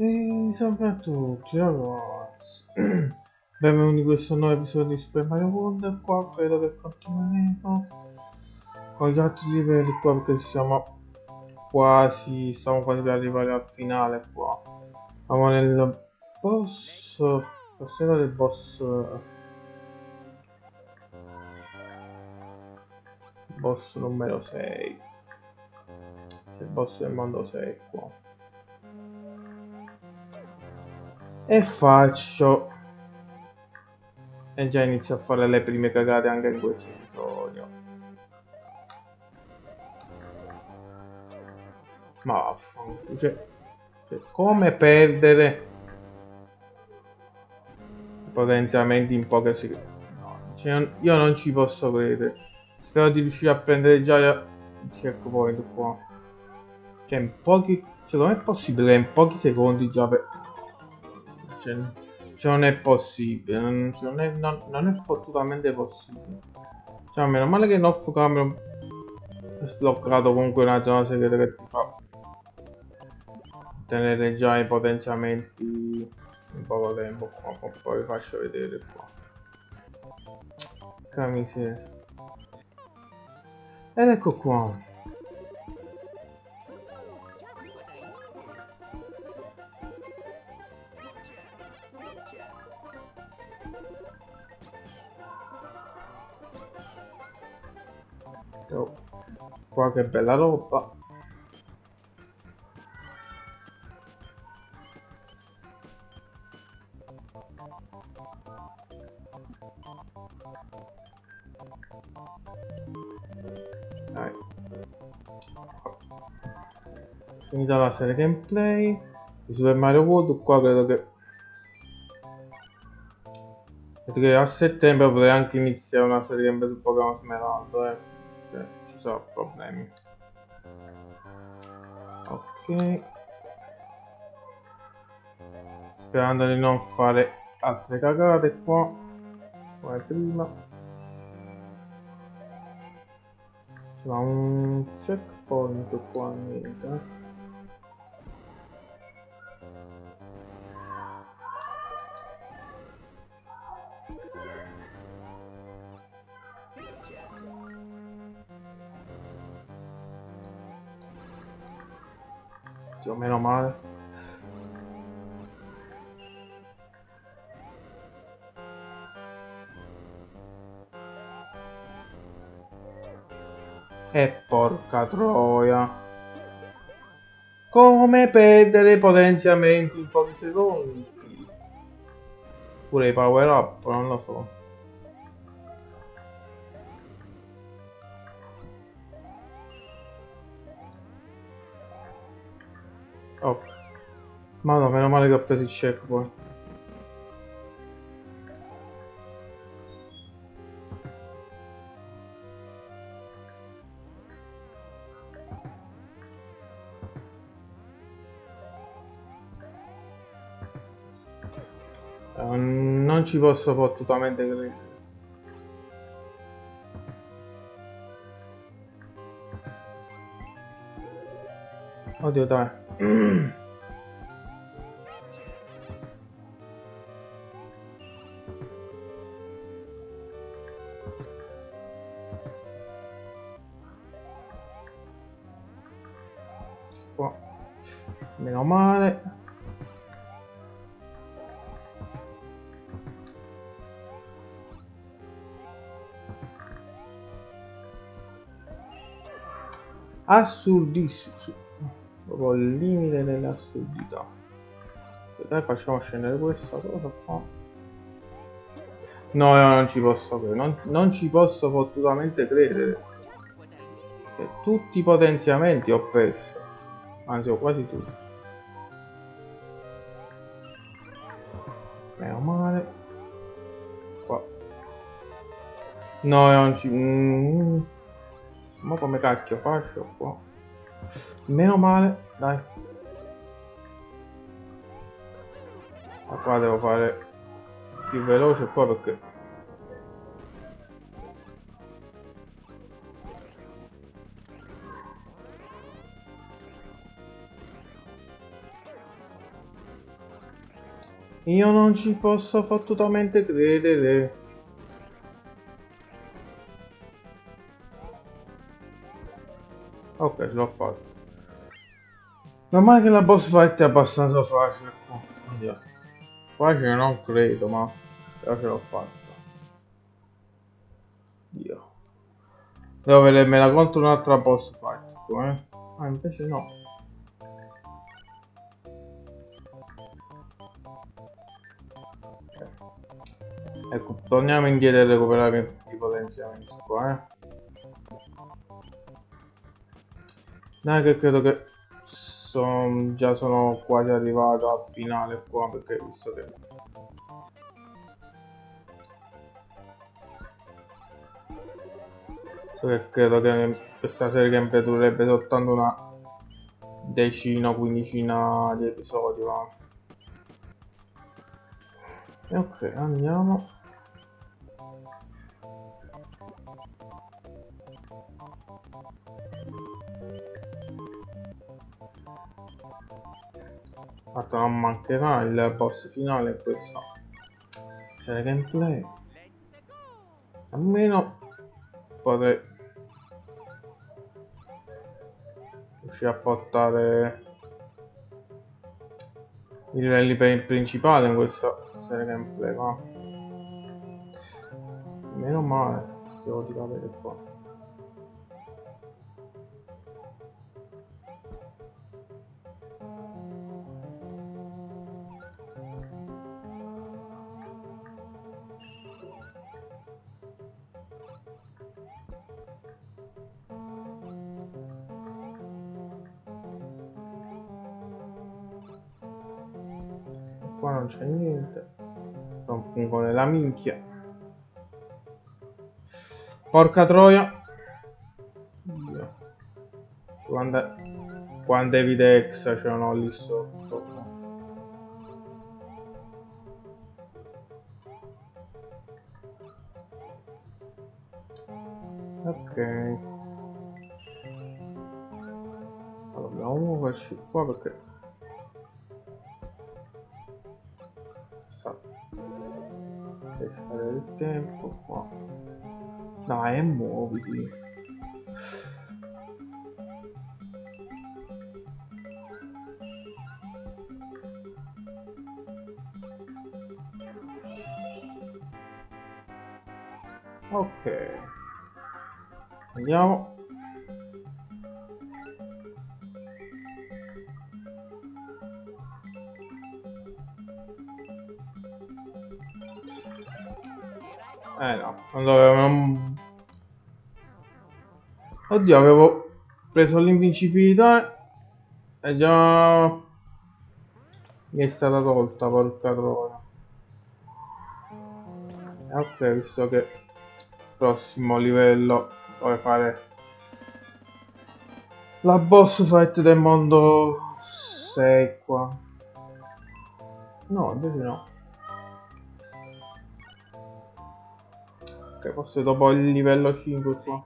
E soprattutto, ragazzi, benvenuti in questo nuovo episodio di Super Mario World. Qua credo che continueremo con gli altri livelli qua, perché stiamo quasi per arrivare al finale qua. Siamo nel boss, passiamo del boss numero 6, il boss del mondo 6 qua, e già inizio a fare le prime cagate anche in questo episodio. Ma vaffanculo, cioè come perdere potenziamenti in poche secondi? No, io non ci posso credere. Spero di riuscire a prendere già il checkpoint qua. Cioè in pochi... cioè com'è possibile che in pochi secondi già per... cioè non è possibile, non è fottutamente possibile. Cioè meno male che in off camera ho sbloccato comunque una zona segreta che ti fa tenere già i potenziamenti in poco tempo qua, poi vi faccio vedere qua. Che miseria. Ed ecco qua. Oh, qua che bella roba. Dai. Finita la serie gameplay di Super Mario World. Qua credo che a settembre potrei anche iniziare una serie gameplay su Pokémon Smeraldo, ci sono problemi. Ok, sperando di non fare altre cagate qua come prima. Ma un checkpoint qua, niente. Meno male. E porca troia, come perdere potenziamenti in pochi secondi? Pure i power up, non lo so. Oh, ma no, meno male che ho preso il checkpoint. Non ci posso fottutamente credere. Oddio, dai. Qua. Meno male. Assurdissimo. Proprio il limite dell'assurdità. Dai, facciamo scendere questa cosa qua. No, io non ci posso credere, non ci posso fottutamente credere. Che tutti i potenziamenti ho perso. Anzi, ho quasi tutti. Meno male. Qua. No, io non ci... ma come cacchio faccio qua? Meno male, dai. Ma qua devo fare più veloce qua, perché Io non ci posso fottutamente credere. Ok, ce l'ho fatta. Non male che la boss fight è abbastanza facile. Oddio. Facile non credo, ma però ce l'ho fatta. Dio. Devo vedermela contro un'altra boss fight, eh? Ah, invece no. Ecco, torniamo indietro e recuperare i potenziamenti qua, eh. Dai che credo che già sono quasi arrivato al finale qua, perché visto che... credo che questa serie gameplay durerebbe soltanto una decina o quindicina di episodi, va. E ok, andiamo. Fatto, non mancherà il boss finale, questa serie gameplay. Almeno potrei riuscire a portare i livelli per il principale in questa serie gameplay, ma meno male, devo di capire qua. Qua non c'è niente, non fungo nella minchia, porca troia. Oddio. Quante evidex c'erano lì sotto. Ok, allora dobbiamo muoverci qua perché pescare il tempo qua. Dai, muoviti. Ok, andiamo. No, non dovevo... non... Oddio, avevo preso l'invincibilità e già mi è stata tolta, porca troia. Ok, visto che prossimo livello dove fare la boss fight del mondo 6 qua. No, invece no. Ok, forse dopo il livello 5 qua.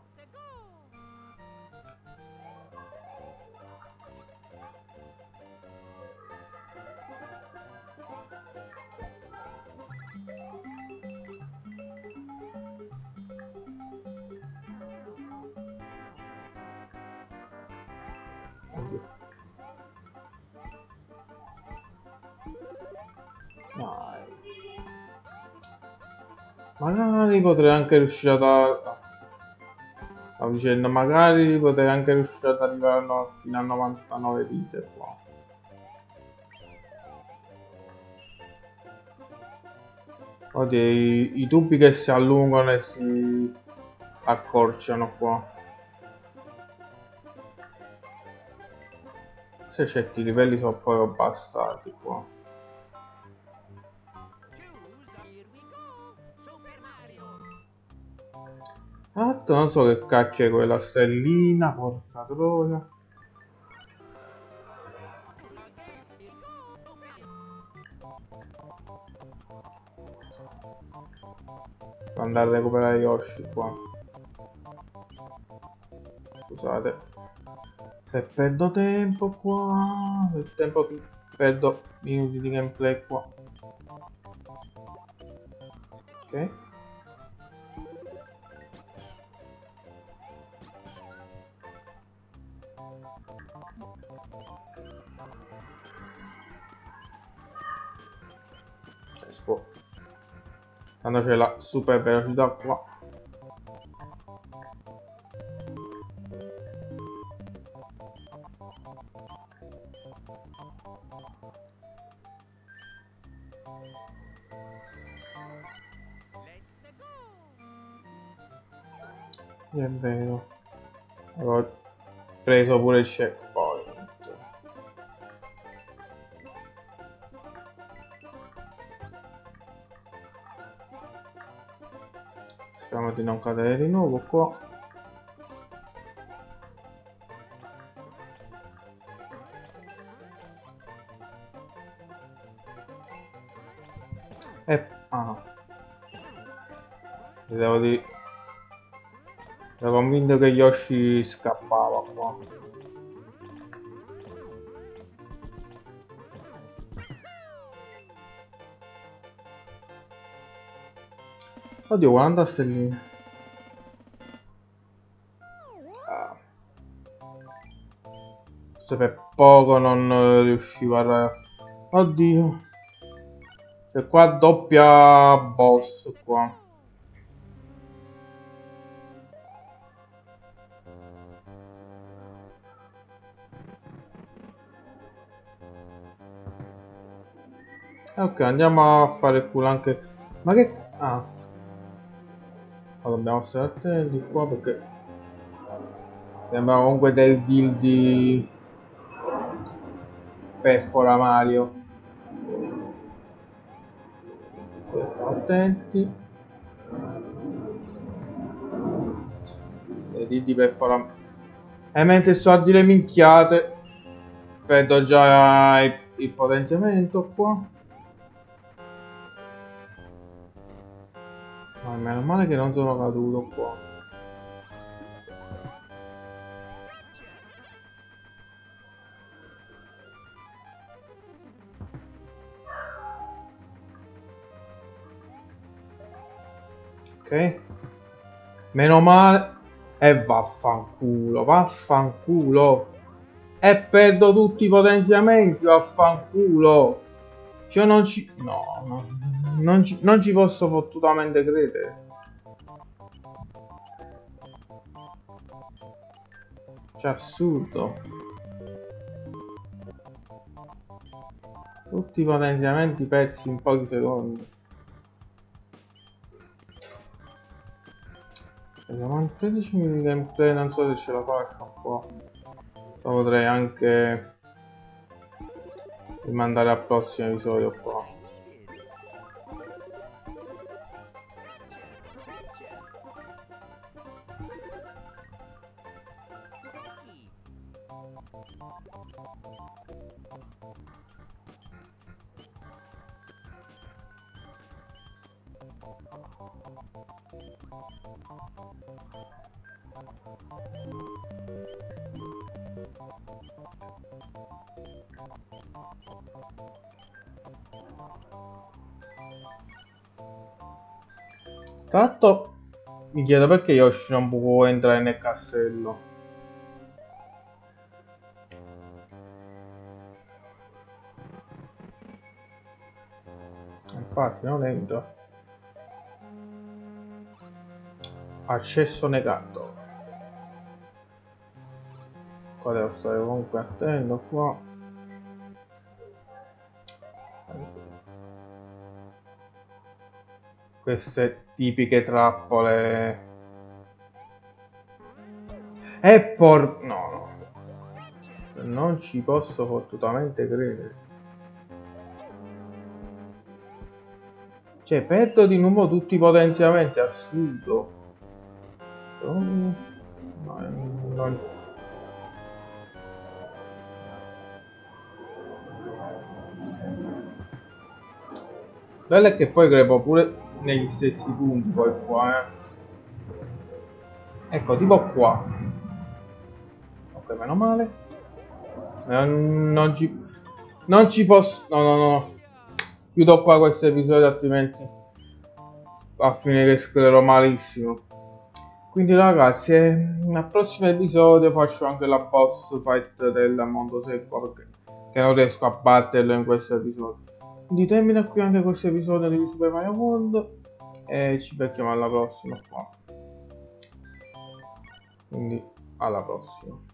Magari potrei anche riuscire a arrivare fino a 99 vite qua. Oddio, i tubi che si allungano e si accorciano qua. Se certi livelli sono poi bastati qua. Atto, non so che cacchio è quella stellina, porca troia. Devo andare a recuperare Yoshi qua. Scusate se perdo tempo qua, il tempo perdo minuti di gameplay qua. Ok. Esco. Tanto c'è la super velocità qua. È vero, ho preso pure il checkpoint. Speriamo di non cadere di nuovo qua. E ah, devo di... Sono convinto che Yoshi scappava qua. Oddio, 40 stelline. Ah. Se per poco non riuscivo a... Oddio. E qua doppia boss qua. Ok, andiamo a fare il culo anche... Ma che... Ah! Ma dobbiamo stare attenti qua perché... Sembra comunque del deal di... Perfora Mario. Stiamo attenti. Del deal di Perfora Mario. E mentre sto a dire minchiate... Perdo già il potenziamento qua. Meno male che non sono caduto qua. Ok. Meno male. E vaffanculo, vaffanculo. E perdo tutti i potenziamenti, vaffanculo. Cioè non ci... No, no. Non ci posso fottutamente credere. Cioè, assurdo. Tutti i potenziamenti persi in pochi secondi. Abbiamo anche 13 minuti di gameplay, non so se ce la faccio un po'. Potrei anche rimandare al prossimo episodio qua. Tanto mi chiedo perché Yoshi non può entrare nel castello. Infatti non entra. Accesso negato. Qua devo stare comunque attento qua. Queste tipiche trappole. E por... No, no. Non ci posso fottutamente credere. Cioè, perdo di nuovo tutti i potenziamenti, assurdo. No, non... Bello è che poi crepo pure negli stessi punti poi qua, ecco, tipo qua. Ok, meno male. Non ci... Non ci posso... No, no, no. Chiudo qua questo episodio, altrimenti a finire scriverò malissimo. Quindi ragazzi, nel prossimo episodio faccio anche la boss fight del mondo secco, perché non riesco a batterlo in questo episodio. Quindi termina qui anche questo episodio di Super Mario World e ci becchiamo alla prossima qua. Quindi alla prossima.